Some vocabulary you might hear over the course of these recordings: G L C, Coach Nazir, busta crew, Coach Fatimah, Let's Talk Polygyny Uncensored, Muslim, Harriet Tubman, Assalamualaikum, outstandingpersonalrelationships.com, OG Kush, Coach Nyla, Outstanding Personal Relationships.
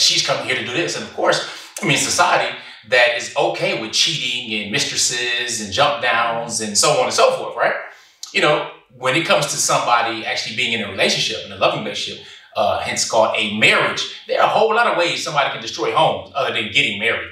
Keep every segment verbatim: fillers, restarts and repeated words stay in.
she's coming here to do this. And of course, I mean, society that is okay with cheating and mistresses and jump downs and so on and so forth, right? You know, when it comes to somebody actually being in a relationship, in a loving relationship, uh, hence called a marriage, there are a whole lot of ways somebody can destroy homes other than getting married.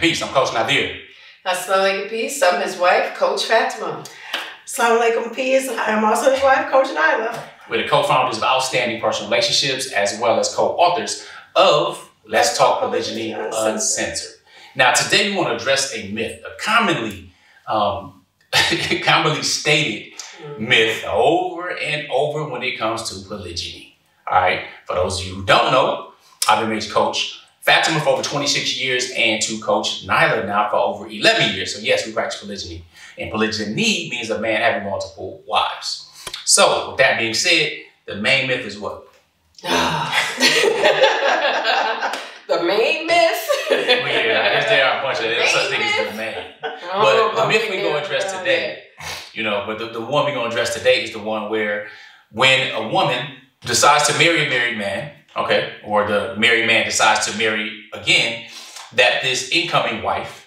Peace. I'm Coach Nazir. Assalamualaikum. Peace. I'm his wife, Coach Fatimah. Assalamualaikum. Peace. I'm also his wife, Coach Nyla. We're the co-founders of Outstanding Personal Relationships as well as co-authors of Let's Talk Polygyny Uncensored. Uncensored. Now, today we want to address a myth, a commonly, um, commonly stated mm-hmm. myth over and over when it comes to polygyny. All right. For those of you who don't know, I've been married to Coach Fatimah for over twenty-six years and to Coach Nyla now for over eleven years. So yes, we practice polygyny. And polygyny means a man having multiple wives. So with that being said, the main myth is what? The main myth? Well, yeah, I guess there are a bunch of the such things as the main. But the myth we're going to address today, you know, but the, the one we're going to address today is the one where when a woman decides to marry a married man, okay, or the married man decides to marry again, that this incoming wife,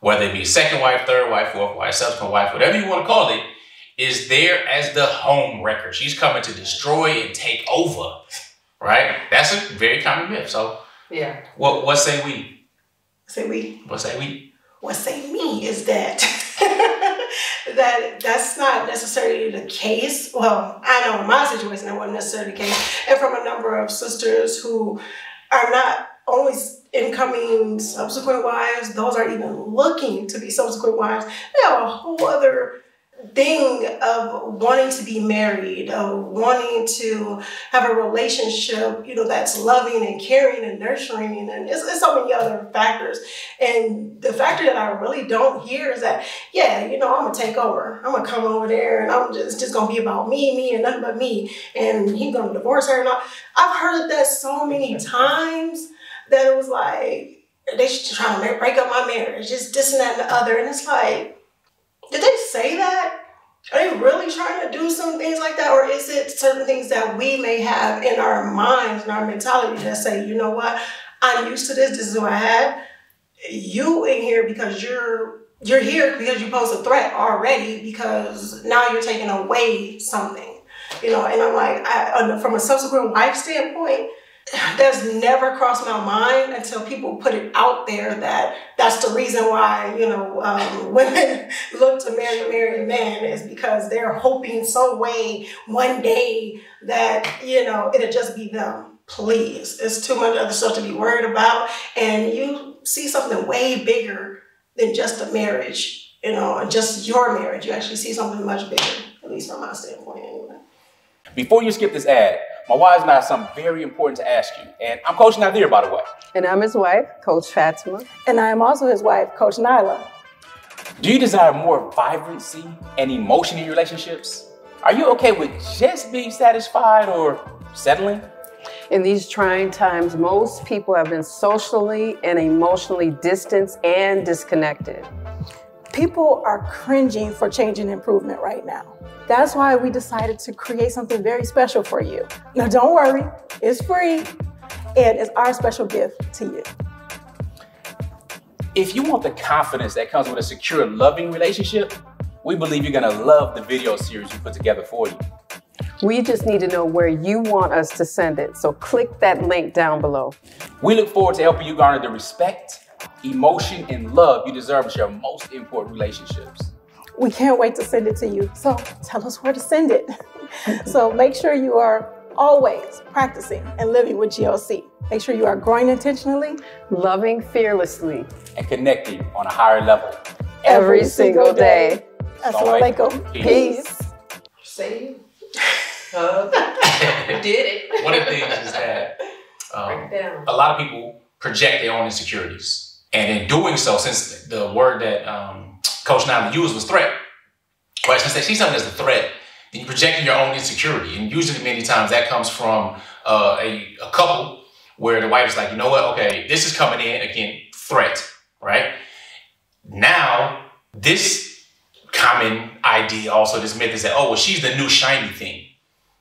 whether it be second wife, third wife, fourth wife, subsequent wife, whatever you want to call it, is there as the home wrecker. She's coming to destroy and take over, right? That's a very common myth. So, yeah. What what say we? Say we. What say we? What say me is that that that's not necessarily the case. Well, I know in my situation it wasn't necessarily the case. And from a number of sisters who are not only incoming subsequent wives, those are even looking to be subsequent wives. They have a whole other thing of wanting to be married, of wanting to have a relationship, you know, that's loving and caring and nurturing, and it's, it's so many other factors. And the factor that I really don't hear is that, yeah, you know, I'm gonna take over. I'm gonna come over there, and I'm just just gonna be about me, me, and nothing but me. And he's gonna divorce her, and all. I've heard that so many times that it was like they should try to break up my marriage, just this and that and the other, and it's like, did they say that? Are they really trying to do some things like that? Or is it certain things that we may have in our minds and our mentality that say, you know what, I'm used to this, this is what I had. You in here because you're you're here because you pose a threat already, because now you're taking away something. You know, and I'm like, I, from a subsequent wife standpoint, that's never crossed my mind until people put it out there that that's the reason why, you know, um, women look to marry a married man is because they're hoping some way one day that, you know, it'll just be them. Please. It's too much other stuff to be worried about. And you see something way bigger than just a marriage, you know, just your marriage. You actually see something much bigger, at least from my standpoint anyway. Before you skip this ad, my wives and I have something very important to ask you. And I'm Coach Nazir, by the way. And I'm his wife, Coach Fatimah. And I am also his wife, Coach Nyla. Do you desire more vibrancy and emotion in your relationships? Are you okay with just being satisfied or settling? In these trying times, most people have been socially and emotionally distanced and disconnected. People are cringing for change and improvement right now. That's why we decided to create something very special for you. Now don't worry, it's free, and it's our special gift to you. If you want the confidence that comes with a secure, loving relationship, we believe you're gonna love the video series we put together for you. We just need to know where you want us to send it, so click that link down below. We look forward to helping you garner the respect, emotion, and love you deserve as your most important relationships. We can't wait to send it to you, so tell us where to send it. So make sure you are always practicing and living with G L C. Make sure you are growing intentionally, loving fearlessly, and connecting on a higher level every, every single day. day. Assalamualaikum. Peace. Peace. Say you. Huh? Did it. One of the things is that um, a lot of people project their own insecurities. And in doing so, since the word that um, Coach Nyla used was threat, right? Since they see something as a threat, then you're projecting your own insecurity. And usually many times that comes from uh, a, a couple where the wife is like, you know what? Okay, this is coming in, again, threat, right? Now, this common idea also, this myth is that, oh, well, she's the new shiny thing.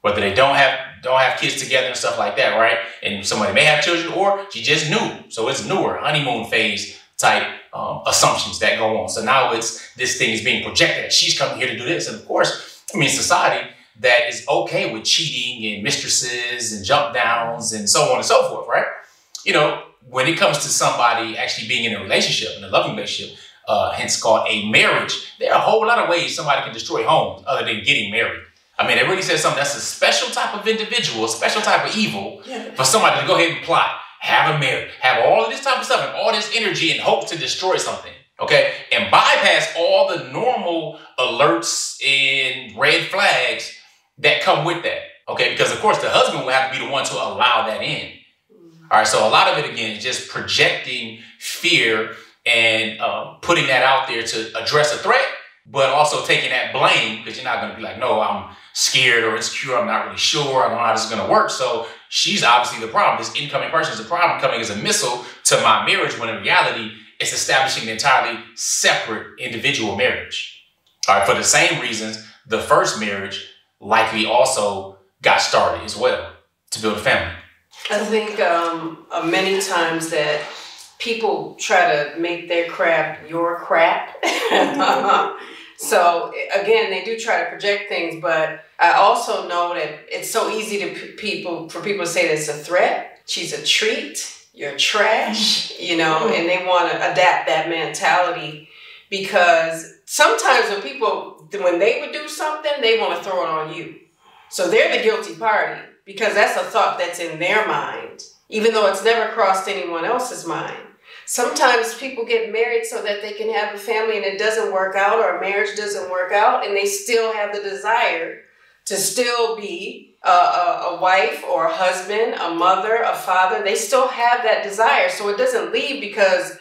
Whether they don't have don't have kids together and stuff like that, right? And somebody may have children, or she just new, so it's newer, honeymoon phase type um, assumptions that go on. So now it's this thing is being projected. She's coming here to do this, and of course, I mean, society that is okay with cheating and mistresses and jump downs and so on and so forth, right? You know, when it comes to somebody actually being in a relationship, in a loving relationship, uh, hence called a marriage, there are a whole lot of ways somebody can destroy homes other than getting married. I mean, it really says something. That's a special type of individual, a special type of evil yeah. for somebody to go ahead and plot, have a marriage, have all of this type of stuff and all this energy and hope to destroy something, okay? And bypass all the normal alerts and red flags that come with that, okay? Because, of course, the husband will have to be the one to allow that in. All right, so a lot of it, again, is just projecting fear and um, putting that out there to address a threat, but also taking that blame because you're not going to be like, no, I'm scared or insecure. I'm not really sure. I don't know how this is going to work. So she's obviously the problem. This incoming person is the problem, coming as a missile to my marriage when in reality, it's establishing an entirely separate individual marriage. All right. For the same reasons, the first marriage likely also got started as well to build a family. I think um, uh, many times that people try to make their crap your crap. So again, they do try to project things, but I also know that it's so easy to people for people to say that it's a threat. She's a treat. You're trash, you know, and they want to adapt that mentality because sometimes when people, when they would do something, they want to throw it on you. So they're the guilty party because that's a thought that's in their mind, even though it's never crossed anyone else's mind. Sometimes people get married so that they can have a family and it doesn't work out or a marriage doesn't work out and they still have the desire to still be a, a, a wife or a husband, a mother, a father. They still have that desire. So it doesn't leave because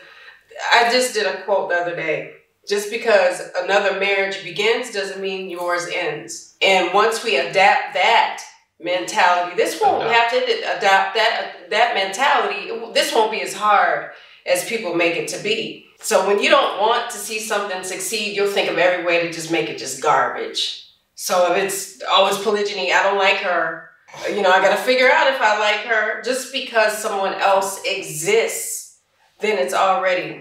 I just did a quote the other day. Just because another marriage begins doesn't mean yours ends. And once we adapt that mentality, this won't have to adopt that, that mentality. This won't be as hard as people make it to be. So when you don't want to see something succeed, you'll think of every way to just make it just garbage. So if it's always polygyny, I don't like her, you know, I gotta figure out if I like her. Just because someone else exists, then it's already,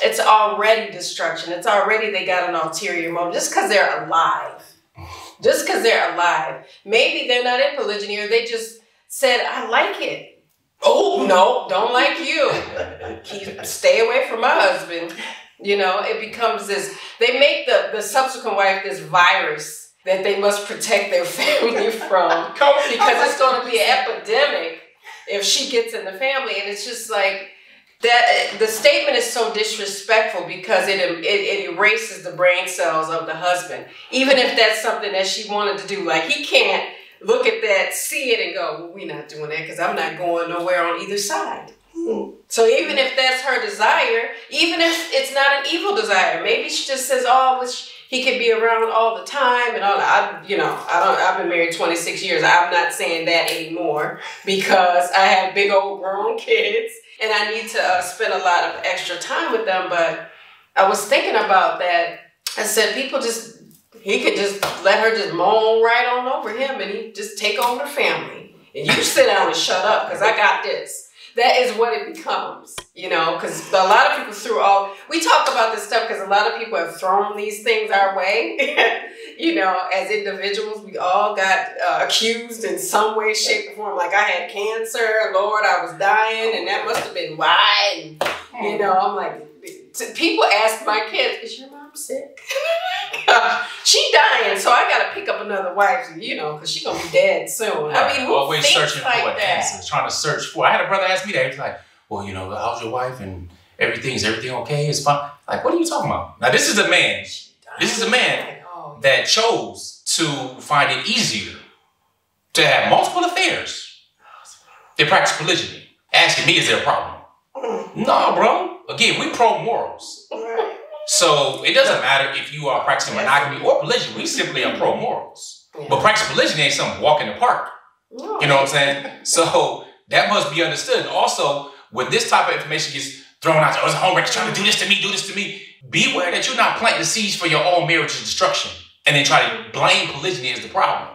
it's already destruction. It's already, they got an ulterior motive just because they're alive. Just because they're alive. Maybe they're not in polygyny or they just said, I like it. Oh, no, don't like you. Keep, stay away from my husband. You know, it becomes this, they make the, the subsequent wife this virus that they must protect their family from because it's going to be an epidemic if she gets in the family. And it's just like, that the statement is so disrespectful because it, it, it erases the brain cells of the husband. Even if that's something that she wanted to do, like he can't look at that, see it and go, well, we're not doing that because I'm not going nowhere on either side. Hmm. So even if that's her desire, even if it's not an evil desire, maybe she just says, oh, which he could be around all the time and all that. I, you know, I don't, I've been married twenty-six years. I'm not saying that anymore because I have big old grown kids and I need to uh, spend a lot of extra time with them. But I was thinking about that. I said, people just, he could just let her just moan right on over him and he just take over the family. And you sit down and shut up because I got this. That is what it becomes, you know, because a lot of people threw all, we talk about this stuff because a lot of people have thrown these things our way. You know, as individuals, we all got uh, accused in some way, shape, or form. Like I had cancer, Lord, I was dying, and that must have been why. And, you know, I'm like, people ask my kids, is your mom sick? She dying, so I gotta pick up another wife, you know, because she gonna be dead soon. Right. I mean, who always thinks searching like for answers, trying to search for. I had a brother ask me that. He was like, "Well, you know, how's your wife and everything? Is everything okay? Is fine?" Like, what are you talking about? Now, this is a man. This is a man that chose to find it easier to have multiple affairs. They practice polygyny. Asking me, is there a problem? No, bro. Again, we pro morals. So it doesn't matter if you are practicing monogamy or polygyny. We simply are pro morals. But practicing polygyny ain't some walk in the park. You know what I'm saying? So that must be understood. Also, when this type of information gets thrown out, oh, it's a homewrecker trying to do this to me, do this to me. Beware that you're not planting the seeds for your own marriage's destruction and then try to blame polygyny as the problem.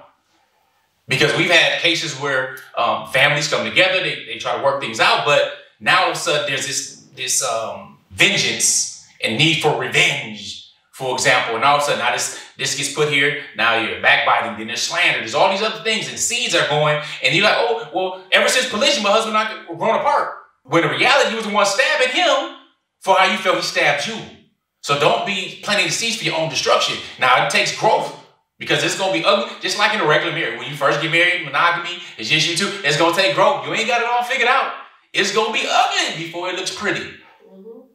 Because we've had cases where um, families come together, they, they try to work things out, but now all of a sudden there's this, this um, vengeance and need for revenge, for example. And all of a sudden now this, this gets put here, now you're backbiting, then there's slander, there's all these other things and seeds are going. And you're like, oh, well, ever since polygyny, my husband and I were grown apart. When in reality, you was the one stabbing him for how you felt he stabbed you. So don't be planting the seeds for your own destruction. Now, it takes growth because it's going to be ugly, just like in a regular marriage. When you first get married, monogamy, it's just you two. It's going to take growth. You ain't got it all figured out. It's going to be ugly before it looks pretty.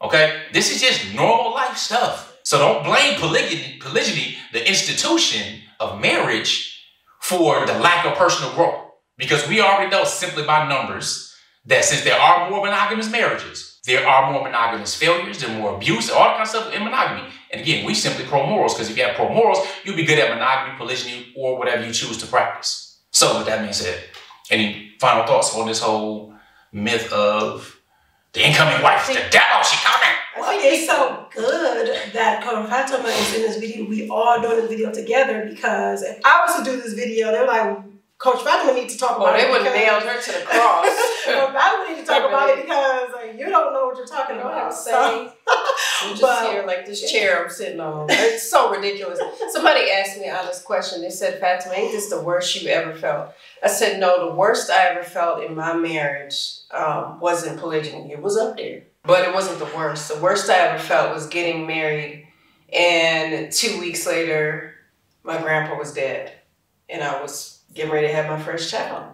Okay? This is just normal life stuff. So don't blame polygyny, polygyny, the institution of marriage, for the lack of personal growth. Because we already know simply by numbers that since there are more monogamous marriages, there are more monogamous failures, there are more abuse, all that kind of stuff in monogamy. And again, we simply pro-morals, because if you have pro-morals, you'll be good at monogamy, polygyny, or whatever you choose to practice. So with that being said, any final thoughts on this whole myth of the incoming wife, think, the devil, she coming? I think it's so good that Coach Fatimah is in this video. We all doing this video together, because if I was to do this video, they're like, Coach Fatimah needs to talk about well, it. They would have nailed her to the cross. Well, Fatimah needs to talk about it because like, you don't know what you're talking about. So. I'm just but, here like this chair I'm sitting on. It's so ridiculous. Somebody asked me an honest question. They said, Fatimah, ain't this the worst you ever felt? I said, no, the worst I ever felt in my marriage um, wasn't polygyny. It was up there. But it wasn't the worst. The worst I ever felt was getting married. And two weeks later, my grandpa was dead. And I was getting ready to have my first child.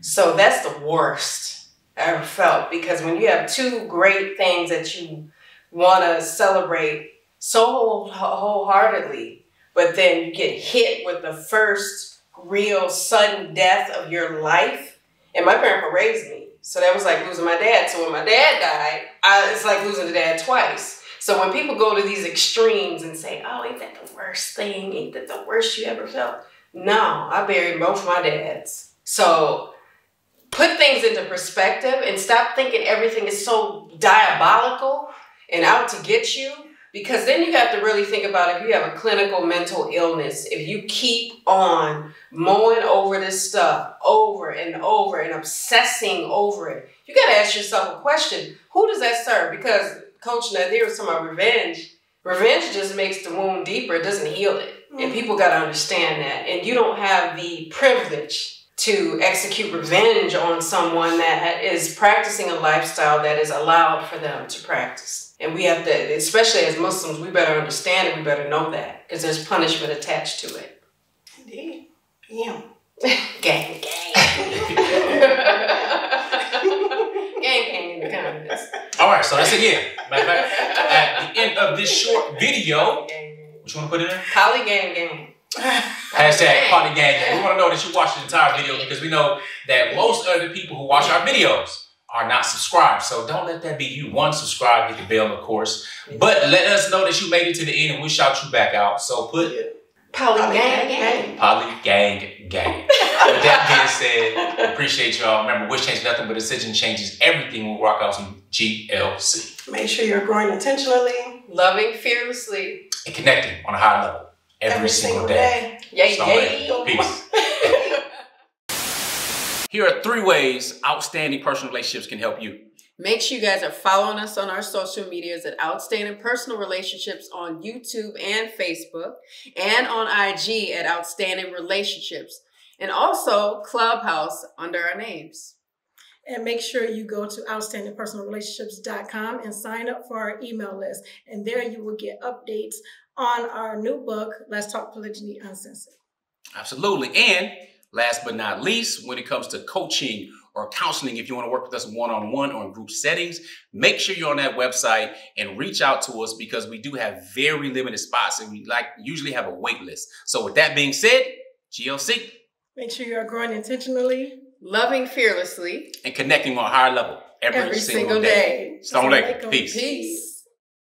So that's the worst I ever felt, because when you have two great things that you want to celebrate so whole, wholeheartedly, but then you get hit with the first real sudden death of your life. And my grandpa raised me. So that was like losing my dad. So when my dad died, I, it's like losing the dad twice. So when people go to these extremes and say, oh, ain't that the worst thing? Ain't that the worst you ever felt? No, I buried both my dads. So put things into perspective and stop thinking everything is so diabolical and out to get you, because then you have to really think about if you have a clinical mental illness, if you keep on mowing over this stuff over and over and obsessing over it, you got to ask yourself a question. Who does that serve? Because Coach Nazir was talking about revenge. Revenge just makes the wound deeper. It doesn't heal it. And people got to understand that. And you don't have the privilege to execute revenge on someone that is practicing a lifestyle that is allowed for them to practice. And we have to, especially as Muslims, we better understand it. We better know that, because there's punishment attached to it. Indeed. Yeah. Gang, gang. Gang, gang in the comments. All right, so that's it, yeah. Matter of fact, at the end of this short video, you want to put it in? Poly gang gang. Hashtag poly gang gang. We want to know that you watched the entire video, because we know that most of the people who watch our videos are not subscribed. So don't let that be you. One, subscribe, hit the bell, of course. But let us know that you made it to the end and we'll shout you back out. So put poly gang gang. Poly gang gang. With that being said, appreciate y'all. Remember, wish changes nothing, but decision changes everything. We'll rock out some G L C. Make sure you're growing intentionally, loving fearlessly, and connecting on a high level every, every single, single day. day. Yay, so yay. Peace. Here are three ways outstanding personal relationships can help you. Make sure you guys are following us on our social medias at Outstanding Personal Relationships on YouTube and Facebook, and on I G at Outstanding Relationships, and also Clubhouse under our names. And make sure you go to outstanding personal relationships dot com and sign up for our email list. And there you will get updates on our new book, Let's Talk Polygyny Uncensored. Absolutely. And last but not least, when it comes to coaching or counseling, if you want to work with us one-on-one or in group settings, make sure you're on that website and reach out to us, because we do have very limited spots and we like usually have a wait list. So with that being said, G L C. Make sure you are growing intentionally, loving fearlessly, and connecting on a higher level every, every single, single day. day. Assalamu alaikum. Peace. Peace.